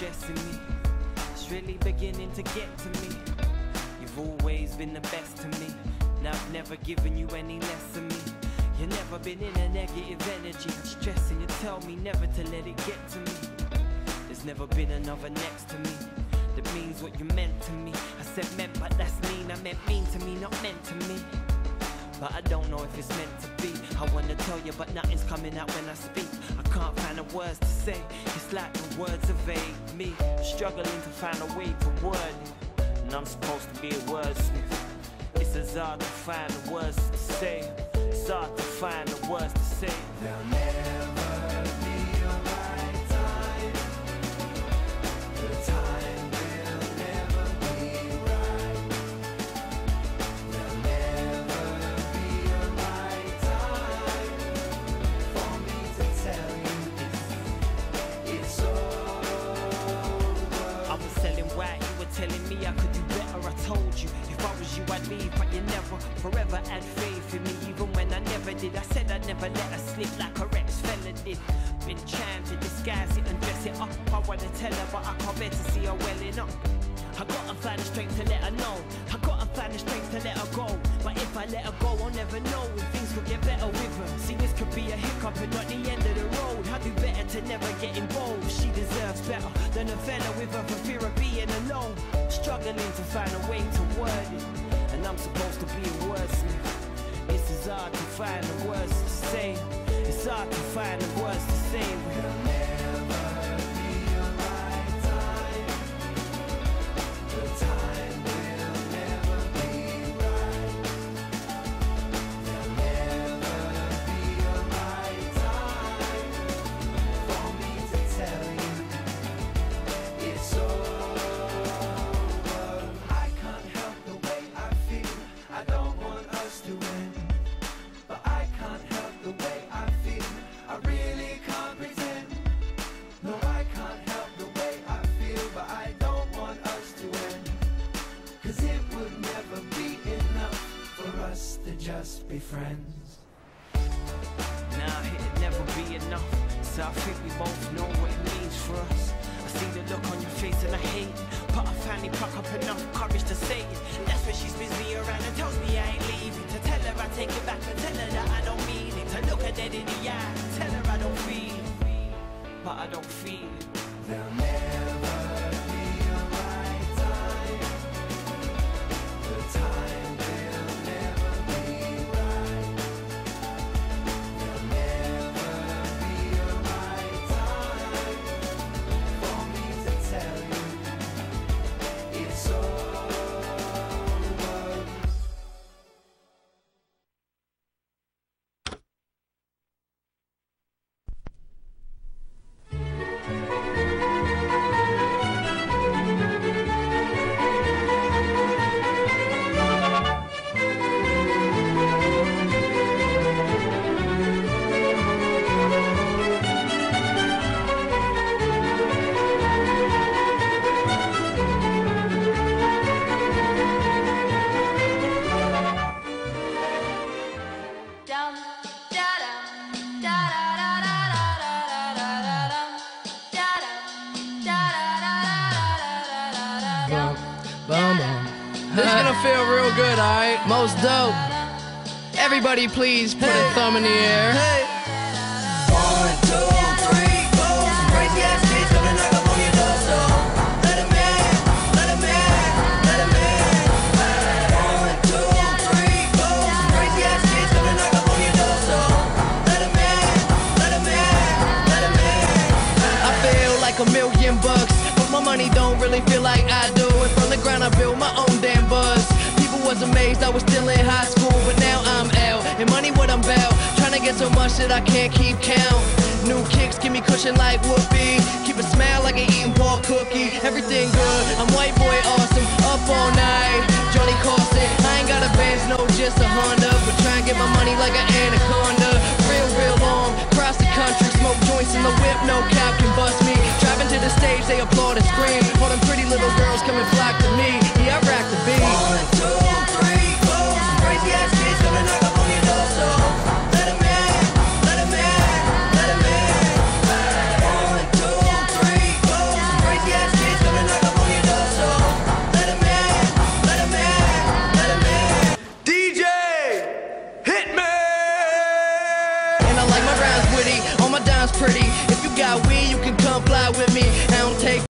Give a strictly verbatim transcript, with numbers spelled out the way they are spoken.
stressing me. It's really beginning to get to me. You've always been the best to me, and I've never given you any less of me. You've never been in a negative energy, stressing. You tell me never to let it get to me. There's never been another next to me that means what you meant to me. I said meant, but that's mean. I meant mean to me, not meant to me. But I don't know if it's meant to be. I wanna tell you, but nothing's coming out when I speak. I can't find the words to say. It's like the words evade me. I'm struggling to find a way to word it, and I'm supposed to be a wordsmith. It's as hard to find the words to say. It's hard to find the words to say. They'll never be a right time. The time. Telling me I could do better, I told you. If I was you, I'd leave, but you never. Forever had faith in me, even when I never did. I said I'd never let her slip like a Rex fella did. Been trying to disguise it and dress it up. I wanna tell her, but I can't bear to see her welling up. I gotta find the strength to let her know. I gotta find the strength to let her go. But if I let her go, I'll never know if things will get better with her. See, this could be a hiccup and not the end of the road. I'd do better to never get involved. She deserves better than a fella with her for fear of being alone. Struggling to find a way to word it, and I'm supposed to be a wordsmith. It's as hard to find the words to say. It's hard to find the words to say. We'll never be a right time. The time will never be right. There'll never be a right time for me to tell you it's over. To just be friends. Nah, it'd never be enough. So I think we both know what it means for us. I see the look on your face and I hate it, but I finally pluck up enough courage to say it. That's when she spins me around and tells me I ain't leaving. To tell her I take it back, to tell her that I don't mean it. To look her dead in the eye, tell her I don't feel it, but I don't feel it. They'll never be a right time. The time. Most dope. Everybody please put hey. a thumb in the air. Hey. One, two, three, four. Crazy ass bitch, come and knock up on your door, so let him in, let him in, let him in. One, two, three, four. Crazy ass bitch, come and knock up on your door, so let him in, let him in, let him in. I feel like a million bucks, but my money don't really feel like I do. And from the ground I build my own damn buzz. Was amazed I was still in high school, but now I'm out and money what I'm about. Trying to get so much that I can't keep count. New kicks give me cushion like whoopee. Keep a smile like an eating ball cookie. Everything good, I'm white boy awesome. Up all night, Johnny Carson. I ain't got a Benz, no, just a Honda. But try and get my money like an anaconda. Real, real long, across the country. Smoke joints in the whip, no cap can bust me. Driving to the stage, they applaud and scream. All them pretty little girls come and flock to me. Yeah, I rock the beat. One, two, three, four. Crazy ass kids coming knock up on your door, so let them in, let them in, let them in. One, two, three, four. Crazy ass pretty. If you got weed, you can